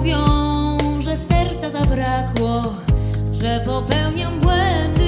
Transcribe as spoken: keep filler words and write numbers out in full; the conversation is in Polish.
mówią, że serca zabrakło, że popełniam błędy.